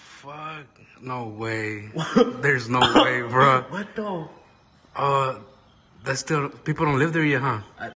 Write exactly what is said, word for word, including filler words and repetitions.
fuck? No way. There's no way, bro. What though? Uh, that's still, people don't live there yet, huh? I